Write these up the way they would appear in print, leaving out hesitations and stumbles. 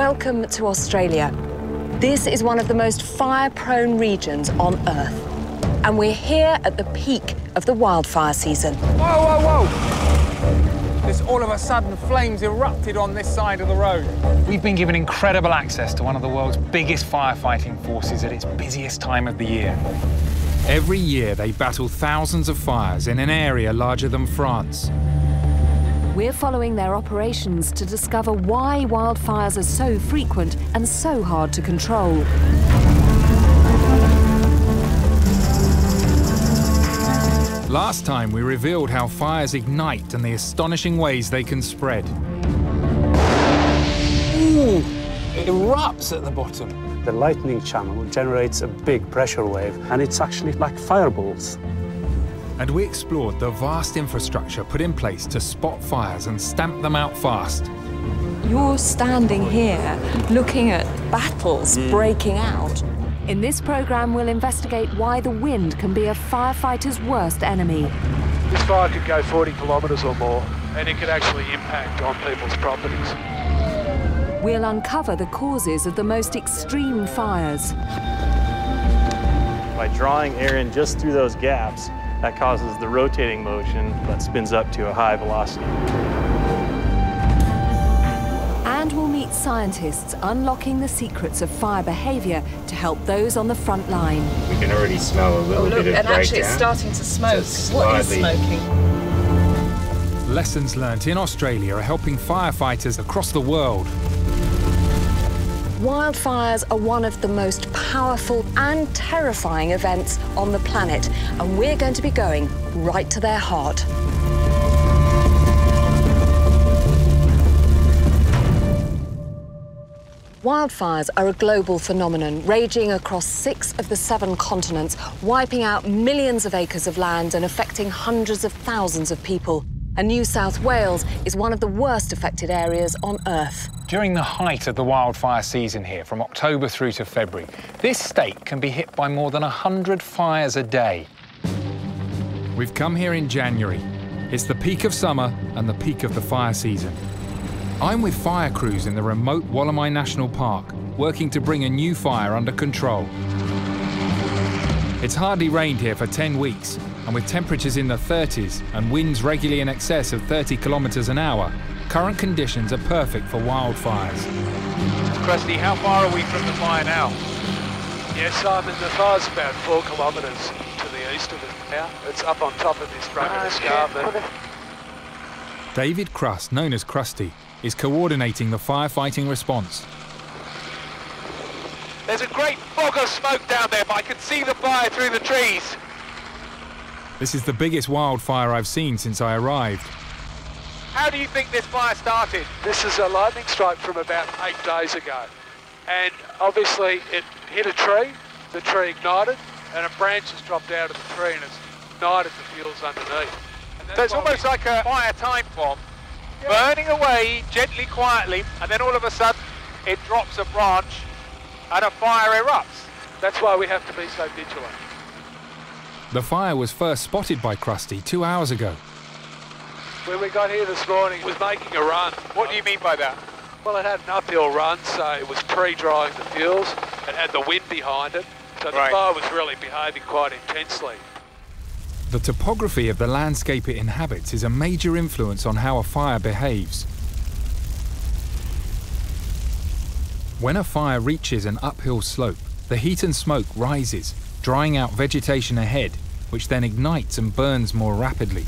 Welcome to Australia. This is one of the most fire-prone regions on Earth. And we're here at the peak of the wildfire season. Whoa, whoa, whoa! This all of a sudden, flames erupted on this side of the road. We've been given incredible access to one of the world's biggest firefighting forces at its busiest time of the year. Every year, they battle thousands of fires in an area larger than France. We're following their operations to discover why wildfires are so frequent and so hard to control. Last time, we revealed how fires ignite and the astonishing ways they can spread. Ooh, it erupts at the bottom. The lightning channel generates a big pressure wave, and it's actually like fireballs. And we explored the vast infrastructure put in place to spot fires and stamp them out fast. You're standing here looking at battles breaking out. In this programme, we'll investigate why the wind can be a firefighter's worst enemy. This fire could go 40 kilometres or more, and it could actually impact on people's properties. We'll uncover the causes of the most extreme fires. By drawing air in just through those gaps, that causes the rotating motion that spins up to a high velocity. And we'll meet scientists unlocking the secrets of fire behaviour to help those on the front line. We can already smell a little bit of breakdown. And actually it's starting to smoke. What is smoking? Lessons learnt in Australia are helping firefighters across the world. Wildfires are one of the most powerful and terrifying events on the planet, and we're going to be going right to their heart. Wildfires are a global phenomenon, raging across 6 of the 7 continents, wiping out millions of acres of land and affecting hundreds of thousands of people. And New South Wales is one of the worst affected areas on Earth. During the height of the wildfire season here, from October through to February, this state can be hit by more than 100 fires a day. We've come here in January. It's the peak of summer and the peak of the fire season. I'm with fire crews in the remote Wollemi National Park, working to bring a new fire under control. It's hardly rained here for 10 weeks, and with temperatures in the 30s and winds regularly in excess of 30 kilometres an hour, current conditions are perfect for wildfires. Crusty, how far are we from the fire now? Yes, Simon, the fire's about 4 kilometres to the east of it now. It's up on top of this broken escarpment. David Krust, known as Crusty, is coordinating the firefighting response. There's a great fog of smoke down there, but I can see the fire through the trees. This is the biggest wildfire I've seen since I arrived. How do you think this fire started? This is a lightning strike from about 8 days ago. And obviously it hit a tree, the tree ignited, and a branch has dropped out of the tree and it's ignited the fuels underneath. So it's almost like a fire time bomb, burning away gently, quietly, and then all of a sudden it drops a branch and a fire erupts. That's why we have to be so vigilant. The fire was first spotted by Crusty 2 hours ago. When we got here this morning, it was making a run. What do you mean by that? Well, it had an uphill run, so it was pre-drying the fuels. It had the wind behind it, so the fire was really behaving quite intensely. The topography of the landscape it inhabits is a major influence on how a fire behaves. When a fire reaches an uphill slope, the heat and smoke rises, drying out vegetation ahead, which then ignites and burns more rapidly.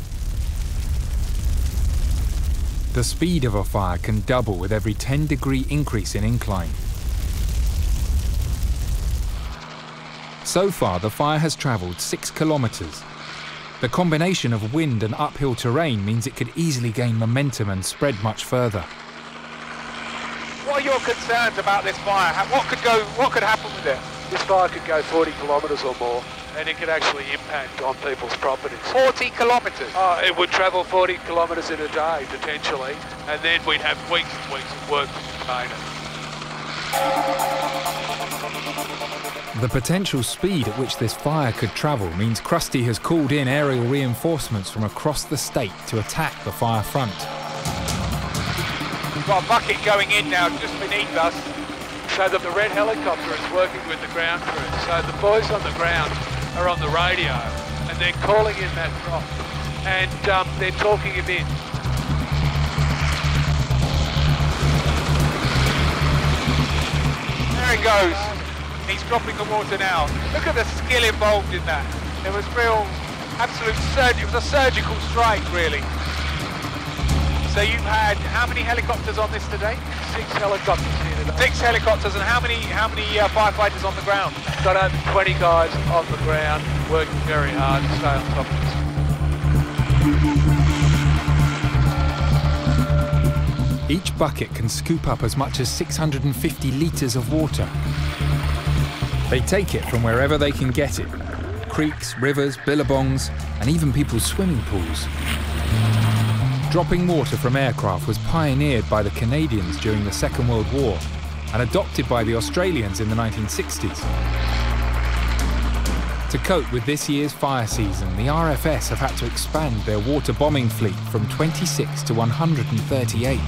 The speed of a fire can double with every 10-degree increase in incline. So far, the fire has travelled 6 kilometres. The combination of wind and uphill terrain means it could easily gain momentum and spread much further. What are your concerns about this fire? What could happen with it? This fire could go 40 kilometres or more, and it could actually impact on people's properties. 40 kilometres? Oh, it would travel 40 kilometres in a day, potentially, and then we'd have weeks and weeks of work to contain it. The potential speed at which this fire could travel means Crusty has called in aerial reinforcements from across the state to attack the fire front. We've got a bucket going in now just beneath us. So the red helicopter is working with the ground crew. So the boys on the ground are on the radio and they're calling in that drop and they're talking it in. There it goes. He's dropping the water now. Look at the skill involved in that. It was real, absolute surge. It was a surgical strike, really. So you've had how many helicopters on this today? 6 helicopters here today. 6 helicopters, and how many firefighters on the ground? Got over 20 guys on the ground working very hard to stay on top of this. Each bucket can scoop up as much as 650 litres of water. They take it from wherever they can get it. Creeks, rivers, billabongs, and even people's swimming pools. Dropping water from aircraft was pioneered by the Canadians during the Second World War and adopted by the Australians in the 1960s. To cope with this year's fire season, the RFS have had to expand their water bombing fleet from 26 to 138.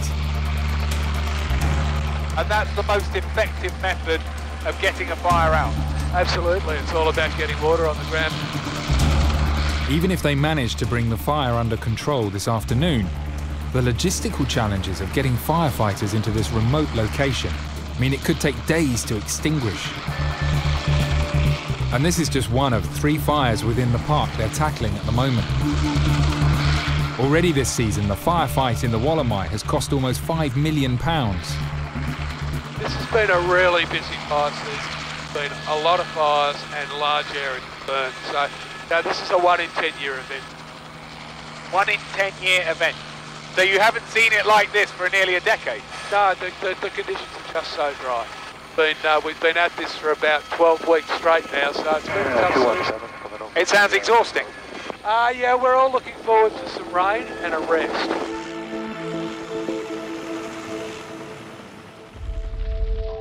And that's the most effective method of getting a fire out. Absolutely, it's all about getting water on the ground. Even if they manage to bring the fire under control this afternoon, the logistical challenges of getting firefighters into this remote location mean it could take days to extinguish. And this is just one of 3 fires within the park they're tackling at the moment. Already this season, the firefight in the Wollemi has cost almost £5 million. This has been a really busy fire season. There's been a lot of fires and large areas burned. So now this is a 1 in 10 year event. 1 in 10 year event. So you haven't seen it like this for nearly a decade. No, the conditions are just so dry. We've been at this for about 12 weeks straight now, so it's been tough. It sounds exhausting. Yeah, we're all looking forward to some rain and a rest.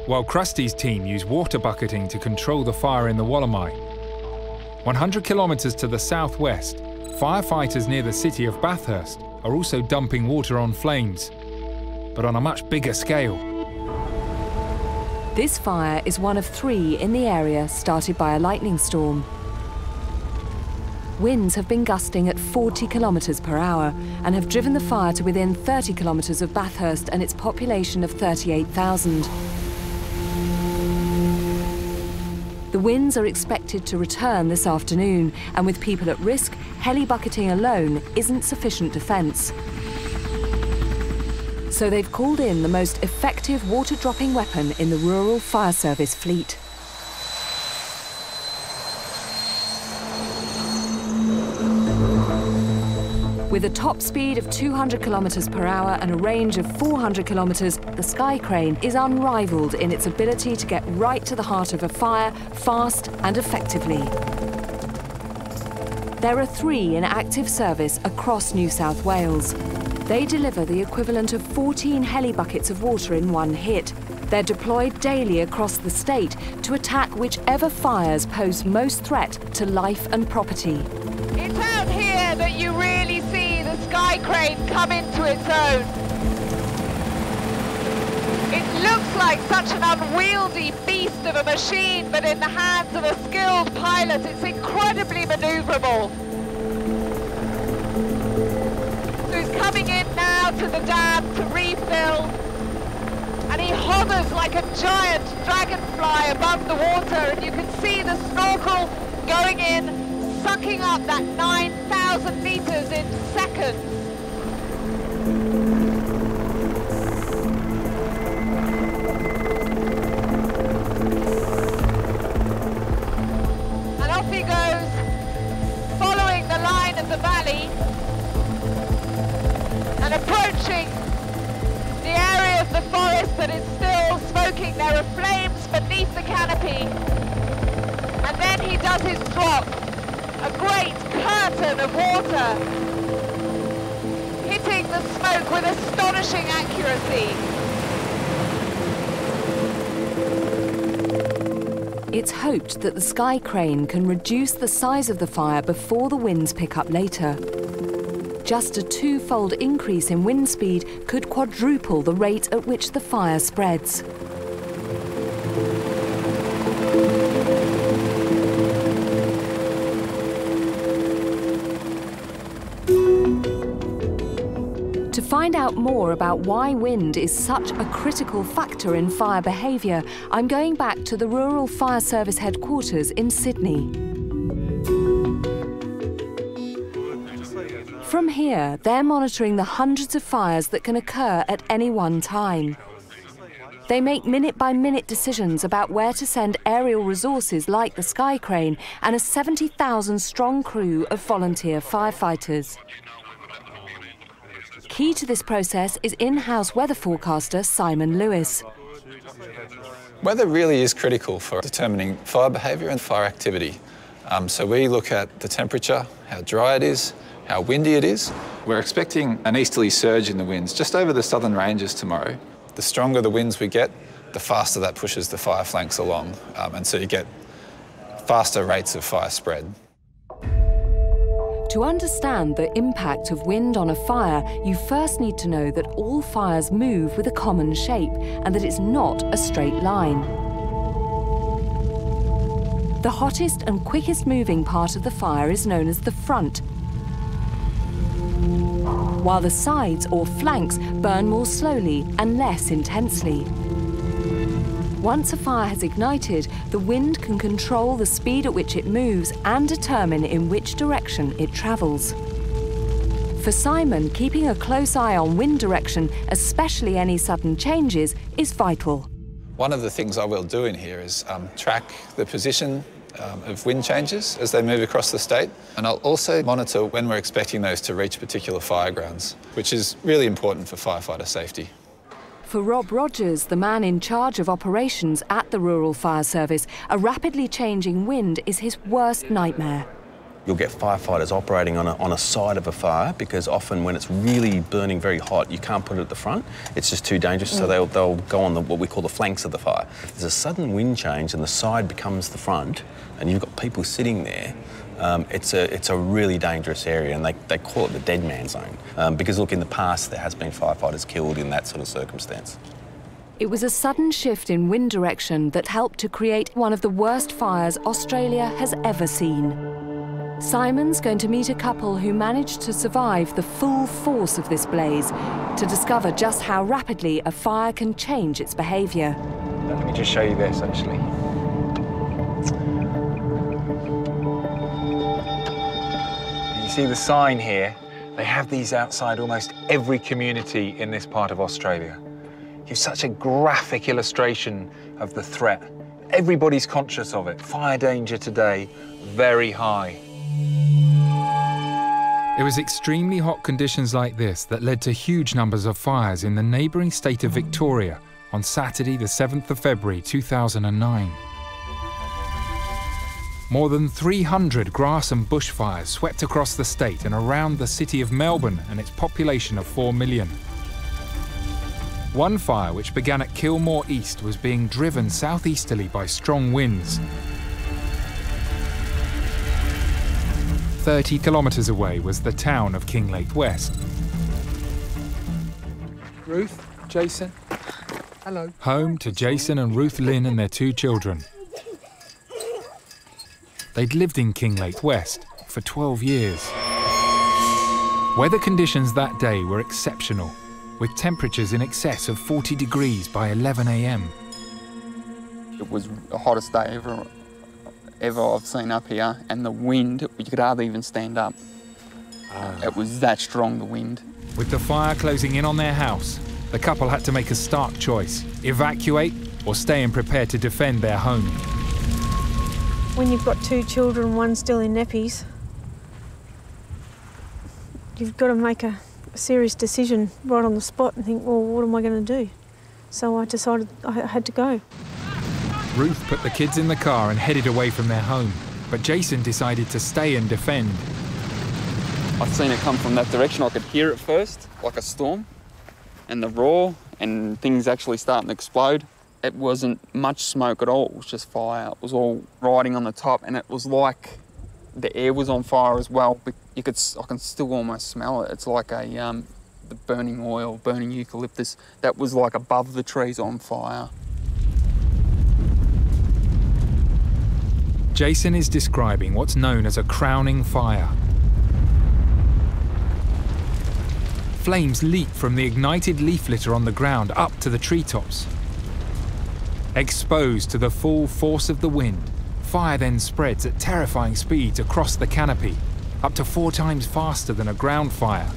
While Krusty's team use water bucketing to control the fire in the Wollemi, 100 kilometres to the southwest, firefighters near the city of Bathurst are also dumping water on flames, but on a much bigger scale. This fire is one of 3 in the area started by a lightning storm. Winds have been gusting at 40 kilometres per hour and have driven the fire to within 30 kilometres of Bathurst and its population of 38,000. The winds are expected to return this afternoon, and with people at risk, heli-bucketing alone isn't sufficient defence. So they've called in the most effective water-dropping weapon in the Rural Fire Service fleet. With a top speed of 200 kilometres per hour and a range of 400 kilometres, the Skycrane is unrivalled in its ability to get right to the heart of a fire fast and effectively. There are 3 in active service across New South Wales. They deliver the equivalent of 14 heli buckets of water in 1 hit. They're deployed daily across the state to attack whichever fires pose most threat to life and property. It's out here that you really see the Skycrane come into its own. It looks like such an unwieldy beast of a machine, but in the hands of a skilled pilot, it's incredibly manoeuvrable. So he's coming in now to the dam to refill, and he hovers like a giant dragonfly above the water, and you can see the snorkel going in, sucking up that 9,000 litres in seconds. And off he goes, following the line of the valley and approaching the area of the forest that is still smoking. There are flames beneath the canopy. And then he does his drop. A great curtain of water, hitting the smoke with astonishing accuracy. It's hoped that the Skycrane can reduce the size of the fire before the winds pick up later. Just a two-fold increase in wind speed could quadruple the rate at which the fire spreads. To find out more about why wind is such a critical factor in fire behaviour, I'm going back to the Rural Fire Service headquarters in Sydney. From here, they're monitoring the hundreds of fires that can occur at any one time. They make minute-by-minute decisions about where to send aerial resources like the Skycrane and a 70,000-strong crew of volunteer firefighters. Key to this process is in-house weather forecaster Simon Lewis. Weather really is critical for determining fire behaviour and fire activity. So we look at the temperature, how dry it is, how windy it is. We're expecting an easterly surge in the winds just over the southern ranges tomorrow. The stronger the winds we get, the faster that pushes the fire flanks along, and so you get faster rates of fire spread. To understand the impact of wind on a fire, you first need to know that all fires move with a common shape and that it's not a straight line. The hottest and quickest moving part of the fire is known as the front, while the sides or flanks burn more slowly and less intensely. Once a fire has ignited, the wind can control the speed at which it moves and determine in which direction it travels. For Simon, keeping a close eye on wind direction, especially any sudden changes, is vital. One of the things I will do in here is track the position of wind changes as they move across the state, and I'll also monitor when we're expecting those to reach particular fire grounds, which is really important for firefighter safety. For Rob Rogers, the man in charge of operations at the Rural Fire Service, a rapidly changing wind is his worst nightmare. You'll get firefighters operating on a side of a fire, because often when it's really burning very hot, you can't put it at the front. It's just too dangerous, so they'll go on what we call the flanks of the fire. If there's a sudden wind change and the side becomes the front, and you've got people sitting there, it's a really dangerous area, and they call it the dead man zone, because, look, in the past there has been firefighters killed in that sort of circumstance. It was a sudden shift in wind direction that helped to create one of the worst fires Australia has ever seen. Simon's going to meet a couple who managed to survive the full force of this blaze to discover just how rapidly a fire can change its behaviour. Let me just show you this, actually. You see the sign here? They have these outside almost every community in this part of Australia. It gives such a graphic illustration of the threat. Everybody's conscious of it. Fire danger today, very high. It was extremely hot conditions like this that led to huge numbers of fires in the neighbouring state of Victoria on Saturday, the 7th of February 2009. More than 300 grass and bush fires swept across the state and around the city of Melbourne and its population of 4 million. One fire, which began at Kilmore East, was being driven southeasterly by strong winds, 30 kilometres away was the town of Kinglake West. Ruth, Jason, hello. Home to Jason and Ruth Lynn and their two children. They'd lived in Kinglake West for 12 years. Weather conditions that day were exceptional, with temperatures in excess of 40 degrees by 11 a.m. It was the hottest day ever I've seen up here, and the wind, you could hardly even stand up. It was that strong, the wind. With the fire closing in on their house, the couple had to make a stark choice: evacuate or stay and prepare to defend their home. When you've got two children, one still in nappies, you've got to make a serious decision right on the spot and think, well, what am I going to do? So I decided I had to go. Ruth put the kids in the car and headed away from their home, but Jason decided to stay and defend. I'd seen it come from that direction. I could hear it first, like a storm, and the roar, and things actually starting to explode. It wasn't much smoke at all, it was just fire. It was all riding on the top, and it was like the air was on fire as well. You could, I can still almost smell it. It's like a the burning oil, burning eucalyptus. That was like above the trees on fire. Jason is describing what's known as a crowning fire. Flames leap from the ignited leaf litter on the ground up to the treetops. Exposed to the full force of the wind, fire then spreads at terrifying speeds across the canopy, up to 4 times faster than a ground fire.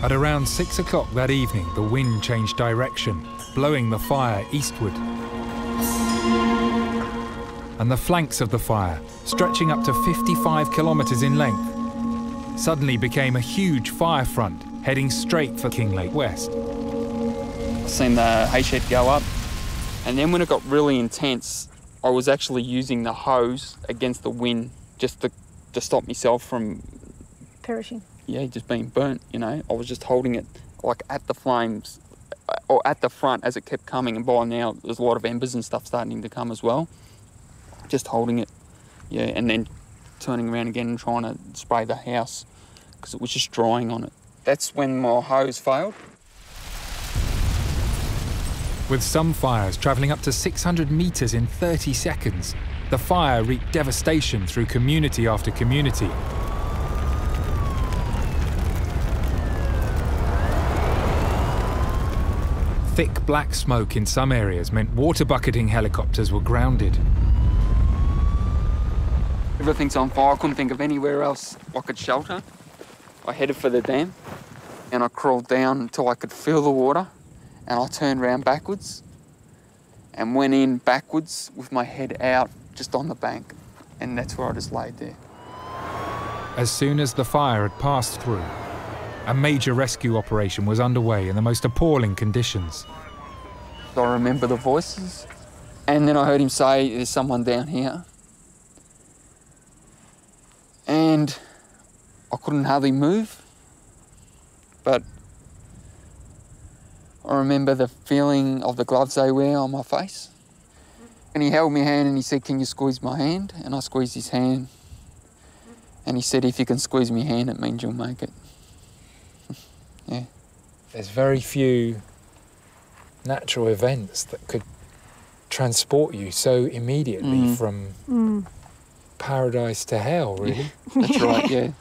At around 6 o'clock that evening, the wind changed direction, blowing the fire eastward. And the flanks of the fire, stretching up to 55 kilometres in length, suddenly became a huge fire front heading straight for Kinglake West. I've seen the hay shed go up, and then when it got really intense, I was actually using the hose against the wind just to stop myself from... perishing. Yeah, just being burnt, you know. I was just holding it like at the flames or at the front as it kept coming, and by now there's a lot of embers and stuff starting to come as well. Just holding it, yeah, and then turning around again and trying to spray the house because it was just drying on it. That's when my hose failed. With some fires travelling up to 600 metres in 30 seconds, the fire wreaked devastation through community after community. Thick black smoke in some areas meant water bucketing helicopters were grounded. Everything's on fire. I couldn't think of anywhere else I could shelter. I headed for the dam and I crawled down until I could feel the water, and I turned round backwards and went in backwards with my head out just on the bank, and that's where I just laid there. As soon as the fire had passed through, a major rescue operation was underway in the most appalling conditions. I remember the voices, and then I heard him say, "There's someone down here." And I couldn't hardly move, but I remember the feeling of the gloves they wear on my face. And he held my hand and he said, "Can you squeeze my hand?" And I squeezed his hand. And he said, "If you can squeeze my hand, it means you'll make it." Yeah. There's very few natural events that could transport you so immediately from paradise to hell, really. Yeah. That's right, yeah.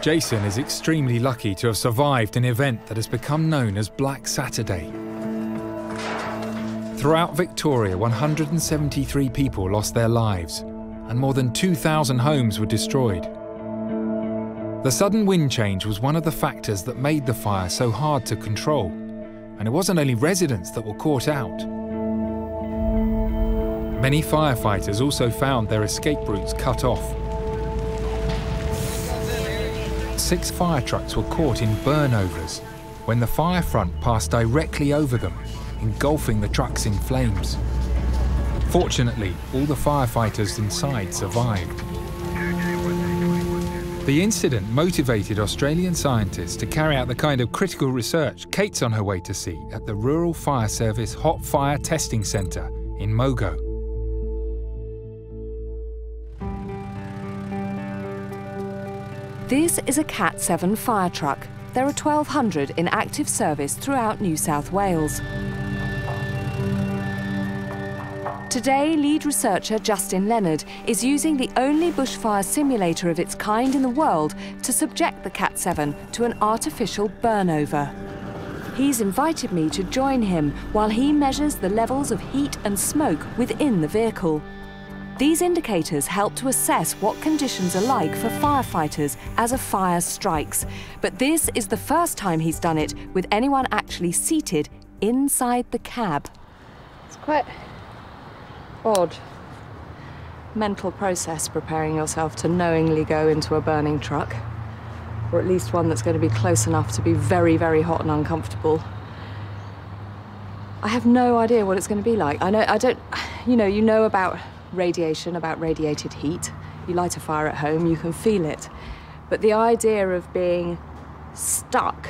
Jason is extremely lucky to have survived an event that has become known as Black Saturday. Throughout Victoria, 173 people lost their lives, and more than 2,000 homes were destroyed. The sudden wind change was one of the factors that made the fire so hard to control, and it wasn't only residents that were caught out. Many firefighters also found their escape routes cut off. 6 fire trucks were caught in burnovers when the fire front passed directly over them, engulfing the trucks in flames. Fortunately, all the firefighters inside survived. The incident motivated Australian scientists to carry out the kind of critical research Kate's on her way to see at the Rural Fire Service Hot Fire Testing Centre in Mogo. This is a Cat 7 fire truck. There are 1,200 in active service throughout New South Wales. Today, lead researcher Justin Leonard is using the only bushfire simulator of its kind in the world to subject the Cat 7 to an artificial burnover. He's invited me to join him while he measures the levels of heat and smoke within the vehicle. These indicators help to assess what conditions are like for firefighters as a fire strikes, but this is the first time he's done it with anyone actually seated inside the cab. It's quite odd mental process, preparing yourself to knowingly go into a burning truck, or at least one that's going to be close enough to be very, very hot and uncomfortable. I have no idea what it's going to be like. You know about radiation, about radiated heat. You light a fire at home, you can feel it. But the idea of being stuck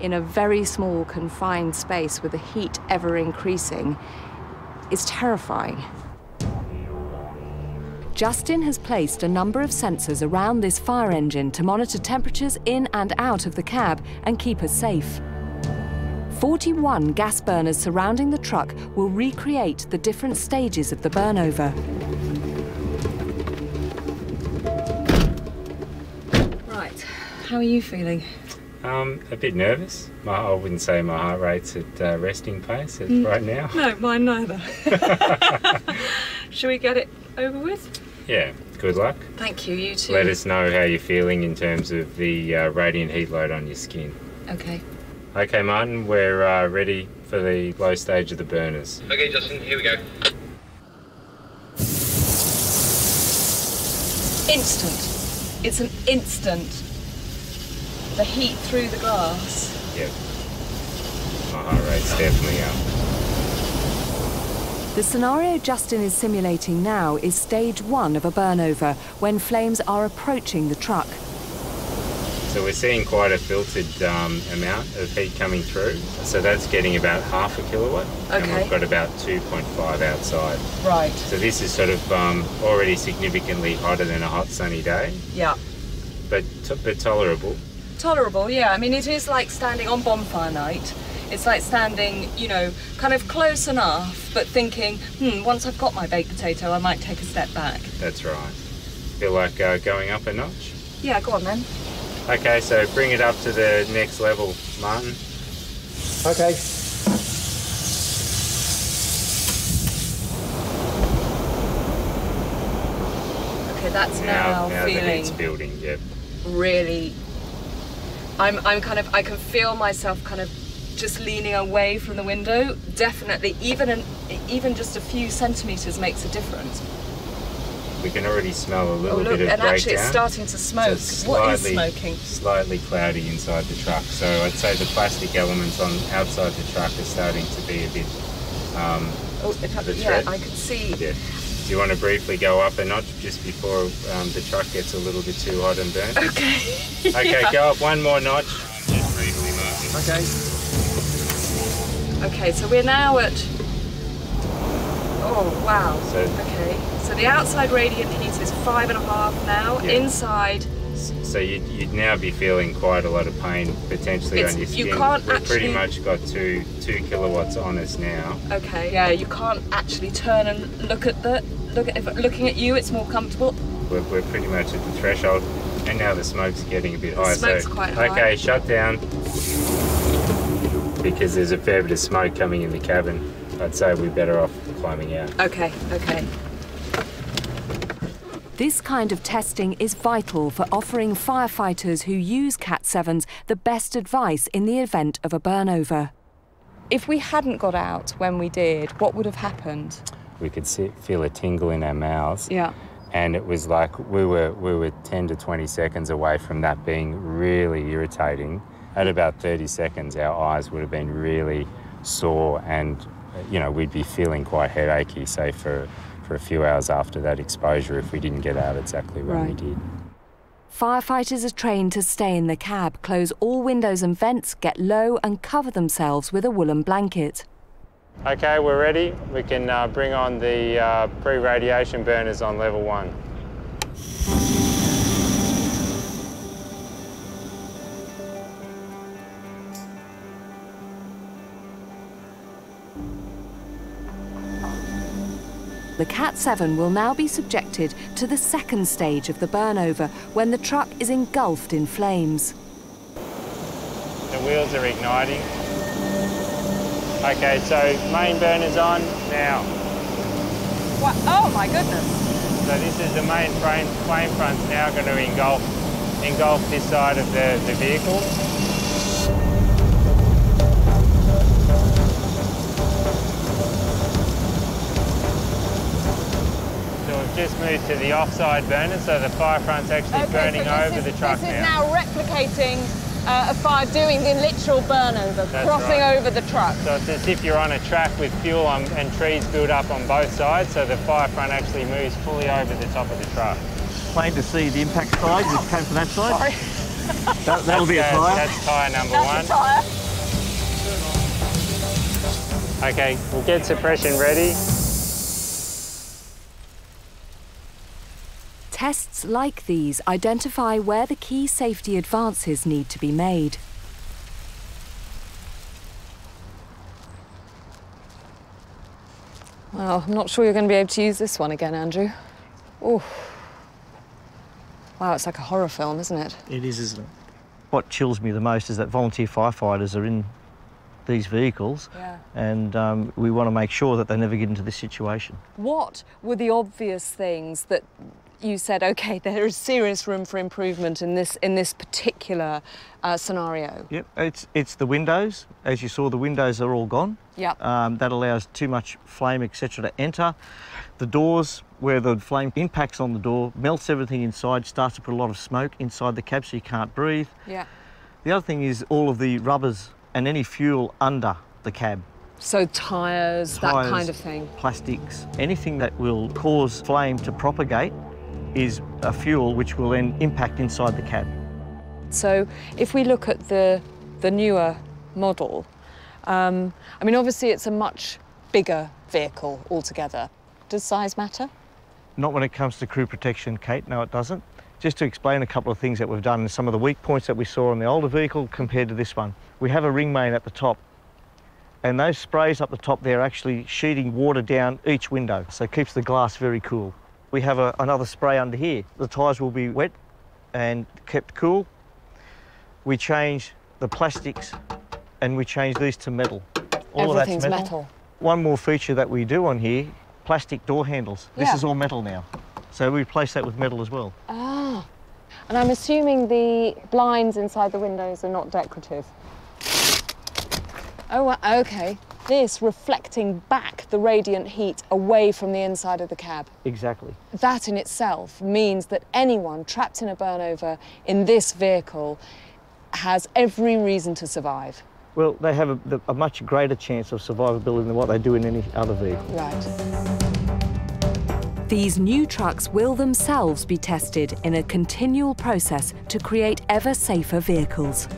in a very small, confined space with the heat ever increasing is terrifying. Justin has placed a number of sensors around this fire engine to monitor temperatures in and out of the cab and keep us safe. 41 gas burners surrounding the truck will recreate the different stages of the burnover. Right, how are you feeling? A bit nervous. I wouldn't say my heart rate's at resting pace right now. No, mine neither. Shall we get it over with? Yeah, good luck. Thank you, you too. Let us know how you're feeling in terms of the radiant heat load on your skin. Okay. Okay, Martin, we're ready for the low stage of the burners. Okay, Justin, here we go. Instant. It's an instant. The heat through the glass. Yep. My heart rate's definitely up. The scenario Justin is simulating now is stage one of a burnover, when flames are approaching the truck. So we're seeing quite a filtered amount of heat coming through. So that's getting about half a kilowatt. Okay. And we've got about 2.5 outside. Right. So this is sort of already significantly hotter than a hot sunny day. Yeah. But tolerable. Tolerable, yeah. I mean, it is like standing on bonfire night. It's like standing, you know, kind of close enough, but thinking, once I've got my baked potato, I might take a step back. That's right. Feel like going up a notch? Yeah, go on then. Okay, so bring it up to the next level, Martin. Okay. Okay, that's now feeling... Now the heat's building, yep. Really, I'm kind of, I can feel myself kind of just leaning away from the window. Definitely, even just a few centimetres makes a difference. We can already smell a little bit of breakdown. And actually it's starting to smoke. So what is smoking? Slightly cloudy inside the truck. So I'd say the plastic elements on outside the truck are starting to be a bit threat. Yeah, I can see. Yeah. Do you want to briefly go up a notch just before the truck gets a little bit too hot and burnt? Okay. Okay, yeah. Go up one more notch. Just briefly, Martin. Okay. Okay, so we're now at... Oh, wow. So, okay. So the outside radiant heat is 5.5 now, yeah. Inside... So you'd now be feeling quite a lot of pain potentially on your skin. You can't We've actually... pretty much got two kilowatts on us now. Okay, yeah, you can't actually turn and look at the... If looking at you, it's more comfortable. We're pretty much at the threshold, and now the smoke's getting a bit high. The smoke's quite high. Okay, shut down. Because there's a fair bit of smoke coming in the cabin, I'd say we're better off climbing out. Okay, okay. This kind of testing is vital for offering firefighters who use Cat 7s the best advice in the event of a burnover. If we hadn't got out when we did, what would have happened? We could feel a tingle in our mouths. Yeah. And it was like we were 10 to 20 seconds away from that being really irritating. At about 30 seconds, our eyes would have been really sore and, you know, we'd be feeling quite headachy, say, for a few hours after that exposure if we didn't get out exactly when we did. Firefighters are trained to stay in the cab, close all windows and vents, get low and cover themselves with a woolen blanket. Okay, we're ready. We can bring on the pre-radiation burners on level one. The Cat 7 will now be subjected to the second stage of the burnover, when the truck is engulfed in flames. The wheels are igniting. Okay, so main burner's on now. What? Oh my goodness! So this is the main flame front's now going to engulf this side of the vehicle. Just moved to the offside burner, so the fire front's actually burning over the truck now. This is now replicating a fire doing the literal burnover, crossing over the truck. So it's as if you're on a track with fuel and trees built up on both sides, so the fire front actually moves fully over the top of the truck. Plain to see the impact side, which came from that side. Sorry. That'll be a tyre. That's tyre number one. That's a tyre. Okay, we'll get suppression ready. Tests like these identify where the key safety advances need to be made. Wow, I'm not sure you're going to be able to use this one again, Andrew. Ooh. Wow, it's like a horror film, isn't it? It is, isn't it? What chills me the most is that volunteer firefighters are in these vehicles, yeah, and we want to make sure that they never get into this situation. What were the obvious things that you said, OK, there is serious room for improvement in this particular scenario? Yep, it's the windows. As you saw, the windows are all gone. Yep. That allows too much flame, etc., to enter. The doors, where the flame impacts on the door, melts everything inside, starts to put a lot of smoke inside the cab so you can't breathe. Yeah. The other thing is all of the rubbers and any fuel under the cab. So tyres, that kind of thing? Plastics, anything that will cause flame to propagate is a fuel which will then impact inside the cab. So if we look at the newer model, I mean, obviously it's a much bigger vehicle altogether. Does size matter? Not when it comes to crew protection, Kate, no it doesn't. Just to explain a couple of things that we've done and some of the weak points that we saw on the older vehicle compared to this one. We have a ring main at the top, and those sprays up the top there are actually sheeting water down each window, so it keeps the glass very cool. We have another spray under here. The tyres will be wet and kept cool. We changed the plastics and we changed these to metal. All of that's metal. One more feature that we do on here, plastic door handles. Yeah. This is all metal now. So we replace that with metal as well. Ah. And I'm assuming the blinds inside the windows are not decorative. Oh, OK. This reflecting back the radiant heat away from the inside of the cab. Exactly. That in itself means that anyone trapped in a burnover in this vehicle has every reason to survive. Well, they have a much greater chance of survivability than what they do in any other vehicle. Right. These new trucks will themselves be tested in a continual process to create ever safer vehicles.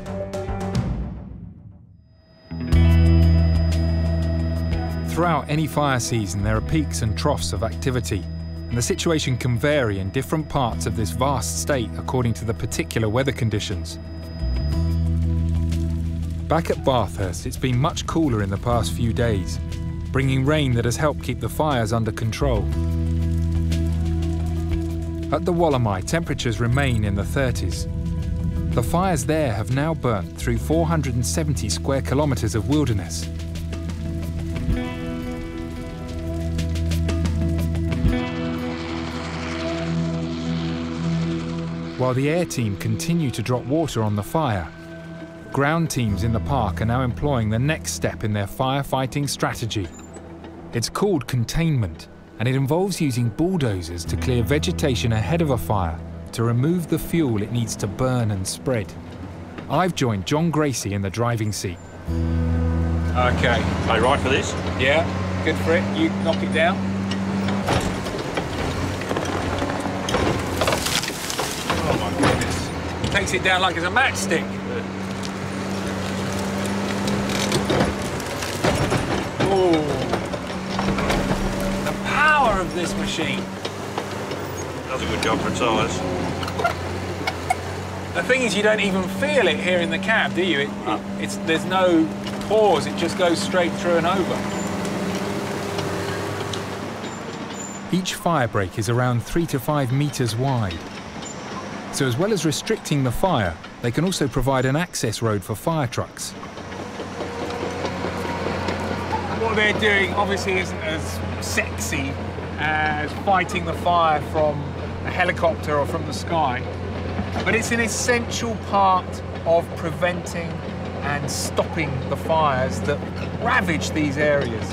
Throughout any fire season, there are peaks and troughs of activity, and the situation can vary in different parts of this vast state according to the particular weather conditions. Back at Bathurst, it's been much cooler in the past few days, bringing rain that has helped keep the fires under control. At the Wollemi, temperatures remain in the 30s. The fires there have now burnt through 470 square kilometres of wilderness. While the air team continue to drop water on the fire, ground teams in the park are now employing the next step in their firefighting strategy. It's called containment, and it involves using bulldozers to clear vegetation ahead of a fire to remove the fuel it needs to burn and spread. I've joined John Gracie in the driving seat. Okay. Are you right for this? Yeah. Good for it. You knock it down. Takes it down like it's a matchstick. Oh, the power of this machine. Does a good job for its size. The thing is, you don't even feel it here in the cab, do you? There's no pause, it just goes straight through and over. Each fire break is around 3 to 5 metres wide. So as well as restricting the fire, they can also provide an access road for fire trucks. What they're doing obviously isn't as sexy as fighting the fire from a helicopter or from the sky, but it's an essential part of preventing and stopping the fires that ravage these areas.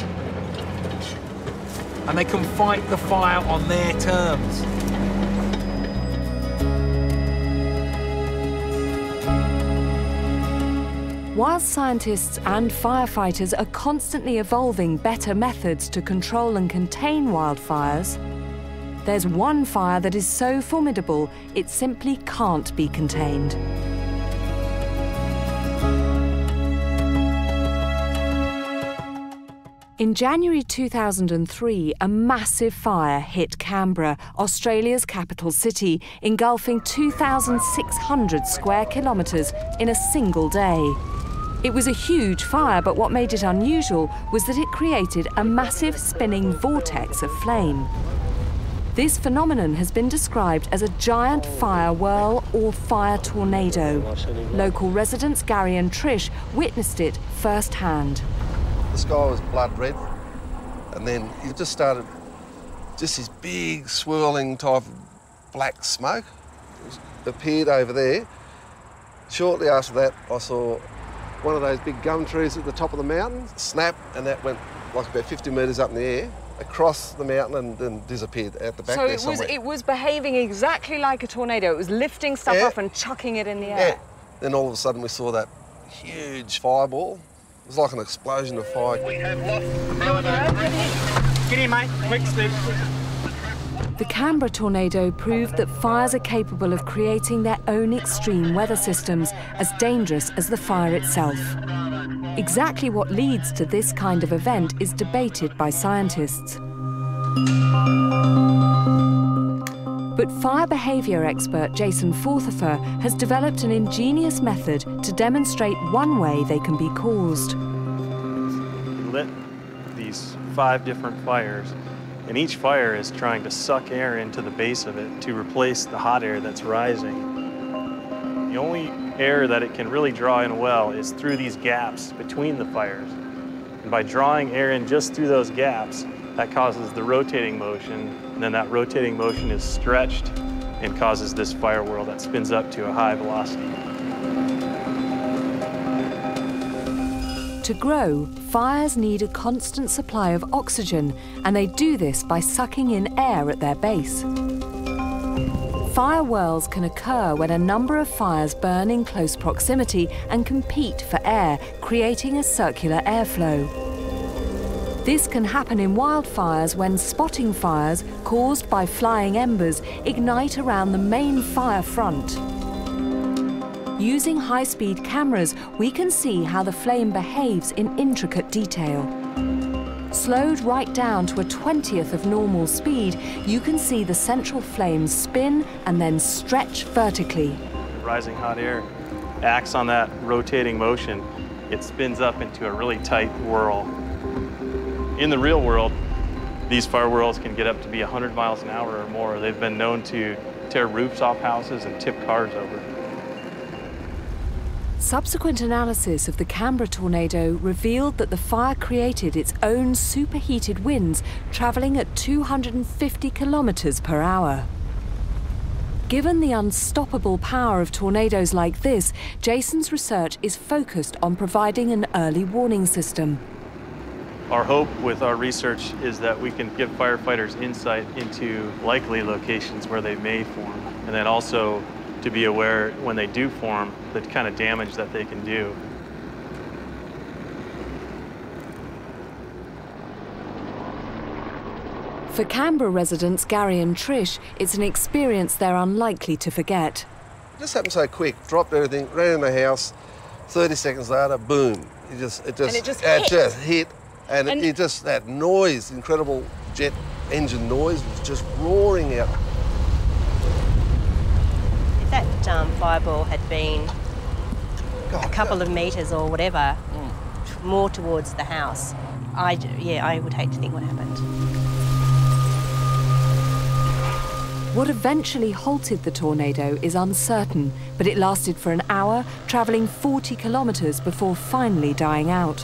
And they can fight the fire on their terms. While scientists and firefighters are constantly evolving better methods to control and contain wildfires, there's one fire that is so formidable it simply can't be contained. In January 2003, a massive fire hit Canberra, Australia's capital city, engulfing 2,600 square kilometres in a single day. It was a huge fire, but what made it unusual was that it created a massive spinning vortex of flame. This phenomenon has been described as a giant fire whirl or fire tornado. Local residents Gary and Trish witnessed it firsthand. The sky was blood red, and then it just started, just this big swirling type of black smoke. It appeared over there. Shortly after that, I saw one of those big gum trees at the top of the mountain snap, and that went like about 50 metres up in the air, across the mountain, and then disappeared at the back there somewhere. So it was behaving exactly like a tornado. It was lifting stuff up and chucking it in the air. Then all of a sudden we saw that huge fireball. It was like an explosion of fire. We have lost the... Get in, mate. Quick, Steve. The Canberra tornado proved that fires are capable of creating their own extreme weather systems, as dangerous as the fire itself. Exactly what leads to this kind of event is debated by scientists. But fire behaviour expert Jason Forthofer has developed an ingenious method to demonstrate one way they can be caused. We lit these 5 different fires, and each fire is trying to suck air into the base of it to replace the hot air that's rising. The only air that it can really draw in well is through these gaps between the fires. And by drawing air in just through those gaps, that causes the rotating motion, and then that rotating motion is stretched and causes this fire whirl that spins up to a high velocity. To grow, fires need a constant supply of oxygen, and they do this by sucking in air at their base. Fire whirls can occur when a number of fires burn in close proximity and compete for air, creating a circular airflow. This can happen in wildfires when spotting fires caused by flying embers ignite around the main fire front. Using high-speed cameras, we can see how the flame behaves in intricate detail. Slowed right down to a 20th of normal speed, you can see the central flames spin and then stretch vertically. Rising hot air acts on that rotating motion. It spins up into a really tight whirl. In the real world, these fire whirls can get up to be 100 miles an hour or more. They've been known to tear roofs off houses and tip cars over. Subsequent analysis of the Canberra tornado revealed that the fire created its own superheated winds travelling at 250 kilometres per hour. Given the unstoppable power of tornadoes like this, Jason's research is focused on providing an early warning system. Our hope with our research is that we can give firefighters insight into likely locations where they may form, and then also to be aware when they do form, the kind of damage that they can do. For Canberra residents Gary and Trish, it's an experience they're unlikely to forget. It just happened so quick. Dropped everything, ran in the house. 30 seconds later, boom! It just hit, and it just that noise, incredible jet engine noise, was just roaring out. That fireball had been a couple of metres or whatever more towards the house. I would hate to think what happened. What eventually halted the tornado is uncertain, but it lasted for an hour, travelling 40 kilometres before finally dying out.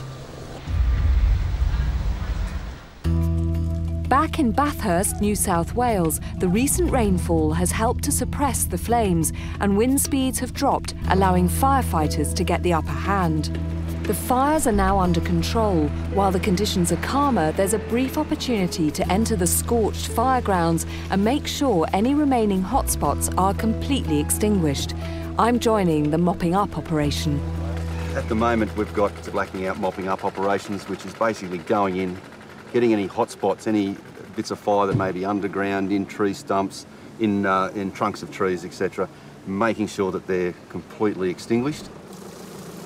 Back in Bathurst, New South Wales, the recent rainfall has helped to suppress the flames, and wind speeds have dropped, allowing firefighters to get the upper hand. The fires are now under control. While the conditions are calmer, there's a brief opportunity to enter the scorched fire grounds and make sure any remaining hotspots are completely extinguished. I'm joining the mopping up operation. At the moment, we've got blacking out mopping up operations, which is basically going in, getting any hotspots, any bits of fire that may be underground, in tree stumps, in trunks of trees, etc., making sure that they're completely extinguished.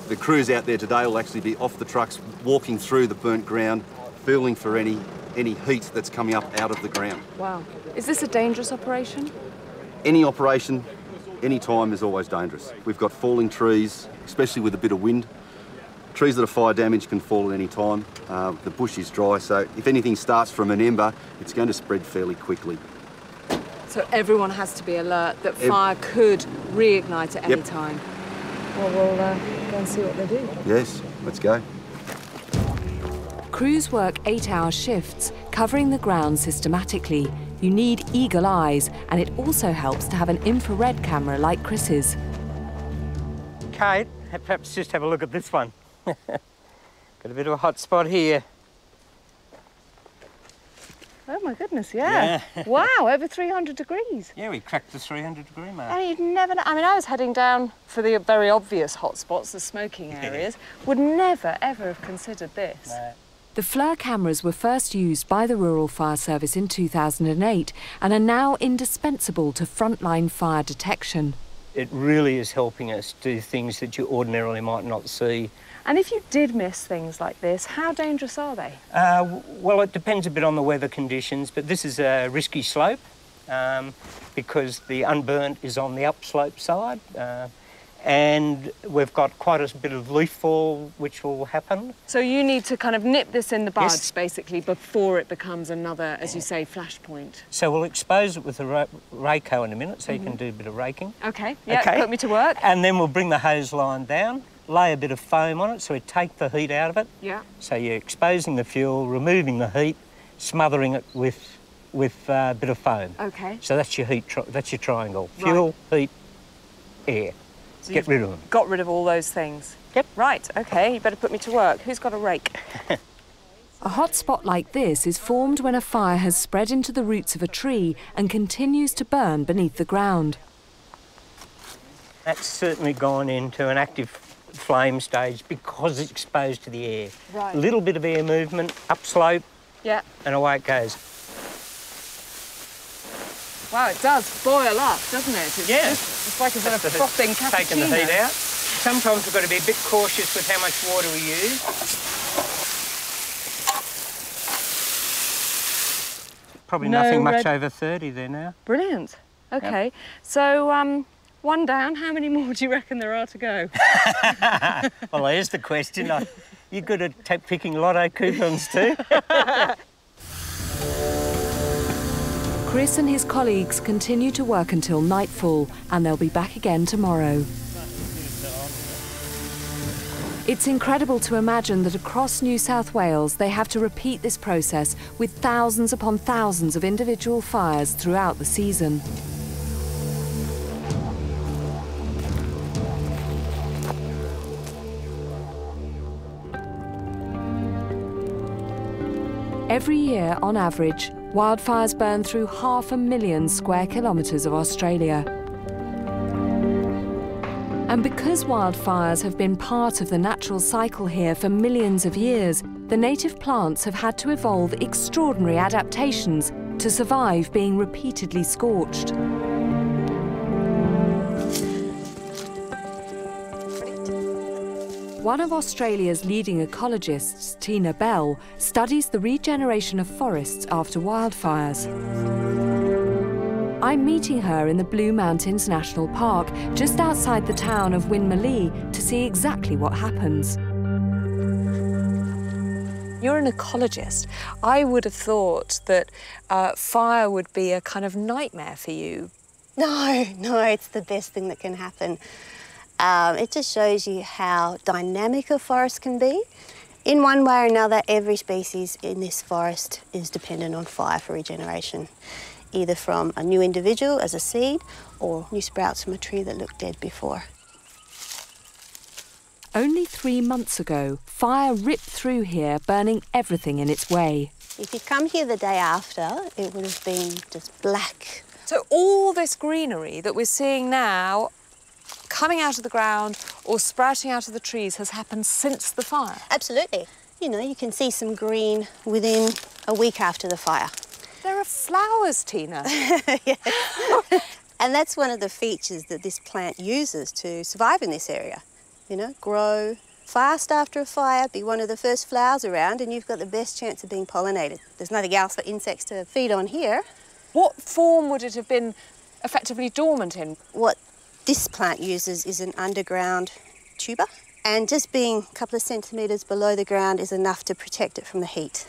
The crews out there today will actually be off the trucks, walking through the burnt ground, burling for any heat that's coming up out of the ground. Wow. Is this a dangerous operation? Any operation, any time is always dangerous. We've got falling trees, especially with a bit of wind. Trees that are fire damaged can fall at any time. The bush is dry, so if anything starts from an ember, it's going to spread fairly quickly. So everyone has to be alert that fire could reignite at any time. Well, we'll go and see what they do. Yes, let's go. Crews work 8-hour shifts, covering the ground systematically. You need eagle eyes, and it also helps to have an infrared camera like Chris's. Kate, perhaps just have a look at this one. Got a bit of a hot spot here. Oh my goodness, yeah. Wow, over 300 degrees. Yeah, we cracked the 300 degree mark. And you'd never know. I mean, I was heading down for the very obvious hotspots, the smoking areas. Would never, ever have considered this. No. The FLIR cameras were first used by the Rural Fire Service in 2008 and are now indispensable to frontline fire detection. It really is helping us do things that you ordinarily might not see. And if you did miss things like this, how dangerous are they? Well, it depends a bit on the weather conditions, but this is a risky slope because the unburnt is on the upslope side. And we've got quite a bit of leaf fall, which will happen. So you need to kind of nip this in the bud, basically, before it becomes another, as you say, flashpoint. So we'll expose it with a rako in a minute, so you can do a bit of raking. OK, yeah, put me to work. And then we'll bring the hose line down, lay a bit of foam on it, so we take the heat out of it. Yeah. So you're exposing the fuel, removing the heat, smothering it with a bit of foam. OK. So that's your heat, that's your triangle. Fuel, heat, air. So get rid of them. Got rid of all those things. Yep. Right, OK, you better put me to work. Who's got a rake? A hot spot like this is formed when a fire has spread into the roots of a tree and continues to burn beneath the ground. That's certainly gone into an active flame stage because it's exposed to the air. Right. A little bit of air movement, upslope, and away it goes. Wow, it does boil up, doesn't it? It's it's like a sort of frothing cappuccino. Taking the heat out. Sometimes we've got to be a bit cautious with how much water we use. Probably nothing much over 30 there now. Brilliant. OK. Yep. So, one down, how many more do you reckon there are to go? Well, there's the question. You're good at picking lotto coupons too. Chris and his colleagues continue to work until nightfall, and they'll be back again tomorrow. It's incredible to imagine that across New South Wales they have to repeat this process with thousands upon thousands of individual fires throughout the season. Every year, on average, wildfires burn through 500,000 square kilometres of Australia. And because wildfires have been part of the natural cycle here for millions of years, the native plants have had to evolve extraordinary adaptations to survive being repeatedly scorched. One of Australia's leading ecologists, Tina Bell, studies the regeneration of forests after wildfires. I'm meeting her in the Blue Mountains National Park, just outside the town of Winmalee, to see exactly what happens. You're an ecologist. I would have thought that fire would be a kind of nightmare for you. No, it's the best thing that can happen. It just shows you how dynamic a forest can be. In one way or another, every species in this forest is dependent on fire for regeneration, either from a new individual as a seed or new sprouts from a tree that looked dead before. Only 3 months ago, fire ripped through here, burning everything in its way. If you'd come here the day after, it would have been just black. So all this greenery that we're seeing now coming out of the ground or sprouting out of the trees has happened since the fire? Absolutely. You know, you can see some green within a week after the fire. There are flowers, Tina. And that's one of the features that this plant uses to survive in this area. You know, grow, fast after a fire, be one of the first flowers around, and you've got the best chance of being pollinated. There's nothing else for insects to feed on here. What form would it have been effectively dormant in? What this plant uses is an underground tuber, and just being a couple of centimetres below the ground is enough to protect it from the heat.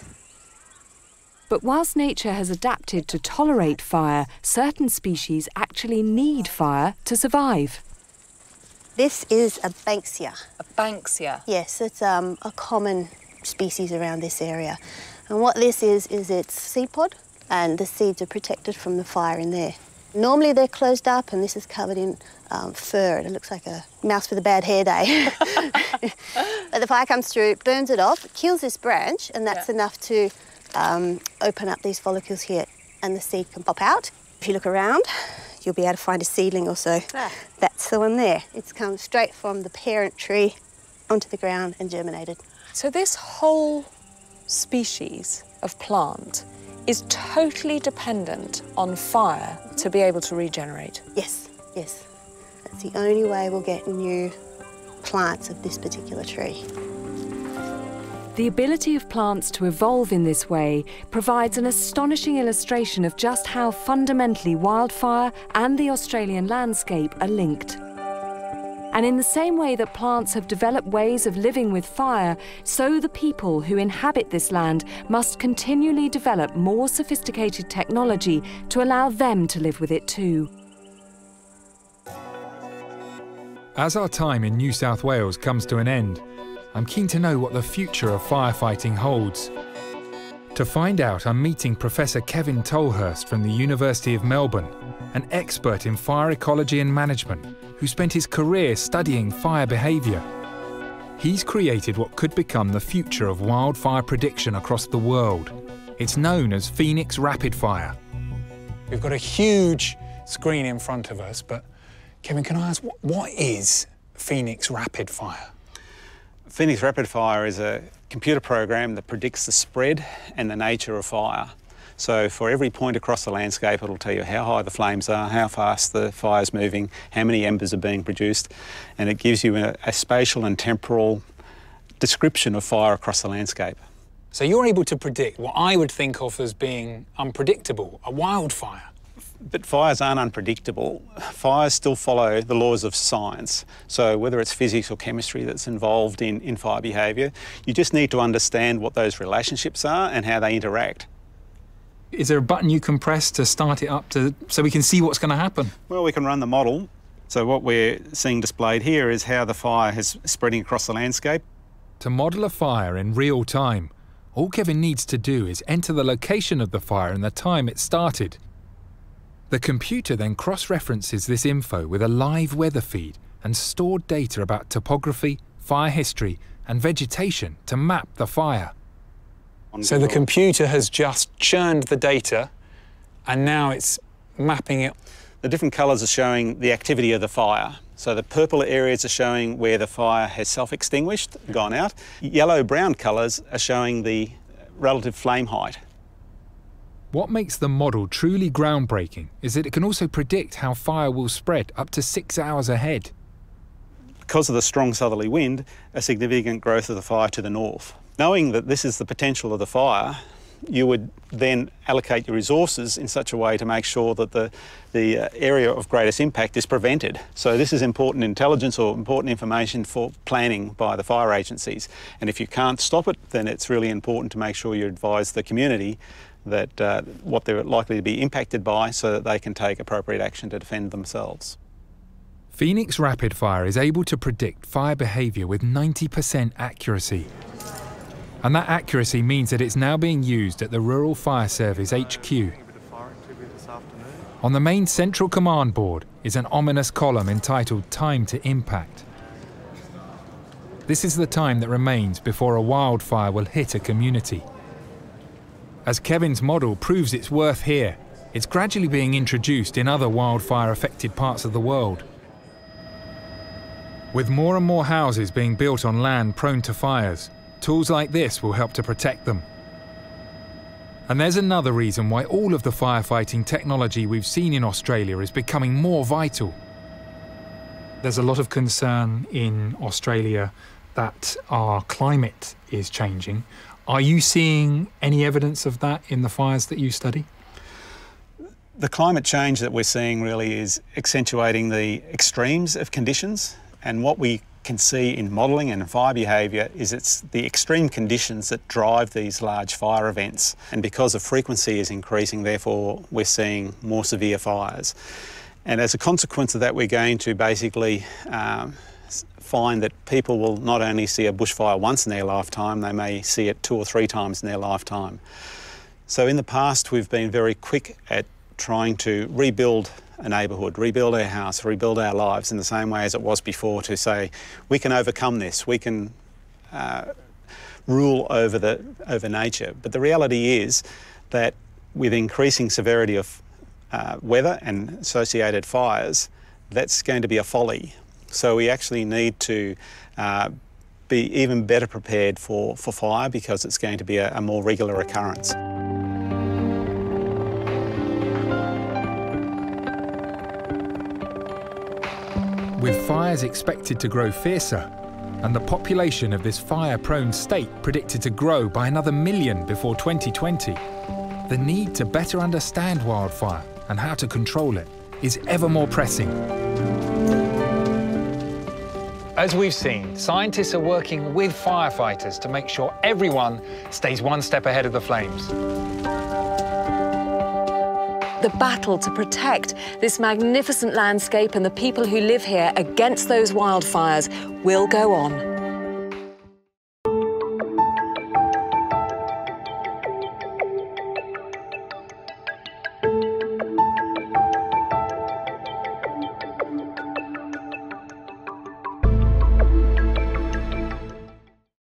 But whilst nature has adapted to tolerate fire, certain species actually need fire to survive. This is a banksia. A banksia? Yes, it's a common species around this area. And what this is its seed pod, and the seeds are protected from the fire in there. Normally they're closed up, and this is covered in fur, and it looks like a mouse with a bad hair day. But the fire comes through, burns it off, kills this branch, and that's enough to open up these follicles here, and the seed can pop out. If you look around, you'll be able to find a seedling or so. Ah. That's the one there. It's come straight from the parent tree onto the ground and germinated. So this whole species of plant is totally dependent on fire to be able to regenerate. Yes, yes. That's the only way we'll get new plants of this particular tree. The ability of plants to evolve in this way provides an astonishing illustration of just how fundamentally wildfire and the Australian landscape are linked. And in the same way that plants have developed ways of living with fire, so the people who inhabit this land must continually develop more sophisticated technology to allow them to live with it too. As our time in New South Wales comes to an end, I'm keen to know what the future of firefighting holds. To find out, I'm meeting Professor Kevin Tolhurst from the University of Melbourne, an expert in fire ecology and management, who spent his career studying fire behaviour. He's created what could become the future of wildfire prediction across the world. It's known as Phoenix Rapid Fire. We've got a huge screen in front of us, but Kevin, can I ask, what is Phoenix Rapid Fire? Phoenix Rapid Fire is a computer program that predicts the spread and the nature of fire. So for every point across the landscape, it'll tell you how high the flames are, how fast the fire's moving, how many embers are being produced, and it gives you a spatial and temporal description of fire across the landscape. So you're able to predict what I would think of as being unpredictable, a wildfire. But fires aren't unpredictable. Fires still follow the laws of science. So whether it's physics or chemistry that's involved in fire behaviour, you just need to understand what those relationships are and how they interact. Is there a button you can press to start it up to, so we can see what's going to happen? Well, we can run the model. So what we're seeing displayed here is how the fire is spreading across the landscape. To model a fire in real time, all Kevin needs to do is enter the location of the fire and the time it started. The computer then cross-references this info with a live weather feed and stored data about topography, fire history and vegetation to map the fire. So the computer has just churned the data and now it's mapping it. The different colours are showing the activity of the fire. So the purple areas are showing where the fire has self-extinguished, gone out. Yellow-brown colours are showing the relative flame height. What makes the model truly groundbreaking is that it can also predict how fire will spread up to 6 hours ahead. Because of the strong southerly wind, a significant growth of the fire to the north. Knowing that this is the potential of the fire, you would then allocate your resources in such a way to make sure that the area of greatest impact is prevented. So this is important intelligence or important information for planning by the fire agencies. And if you can't stop it, then it's really important to make sure you advise the community that what they're likely to be impacted by so that they can take appropriate action to defend themselves. Phoenix Rapid Fire is able to predict fire behaviour with 90% accuracy. And that accuracy means that it's now being used at the Rural Fire Service HQ. On the main central command board is an ominous column entitled Time to Impact. This is the time that remains before a wildfire will hit a community. As Kevin's model proves its worth here, it's gradually being introduced in other wildfire-affected parts of the world. With more and more houses being built on land prone to fires, tools like this will help to protect them. And there's another reason why all of the firefighting technology we've seen in Australia is becoming more vital. There's a lot of concern in Australia that our climate is changing. Are you seeing any evidence of that in the fires that you study? The climate change that we're seeing really is accentuating the extremes of conditions, and what we can see in modelling and fire behaviour is it's the extreme conditions that drive these large fire events, and because the frequency is increasing, therefore we're seeing more severe fires. And as a consequence of that, we're going to basically find that people will not only see a bushfire once in their lifetime, they may see it 2 or 3 times in their lifetime. So in the past, we've been very quick at trying to rebuild a neighbourhood, rebuild our house, rebuild our lives in the same way as it was before, to say we can overcome this, we can rule over over nature. But the reality is that with increasing severity of weather and associated fires, that's going to be a folly. So we actually need to be even better prepared for fire, because it's going to be a more regular occurrence. With fires expected to grow fiercer, and the population of this fire-prone state predicted to grow by another 1 million before 2020, the need to better understand wildfire and how to control it is ever more pressing. As we've seen, scientists are working with firefighters to make sure everyone stays one step ahead of the flames. The battle to protect this magnificent landscape and the people who live here against those wildfires will go on.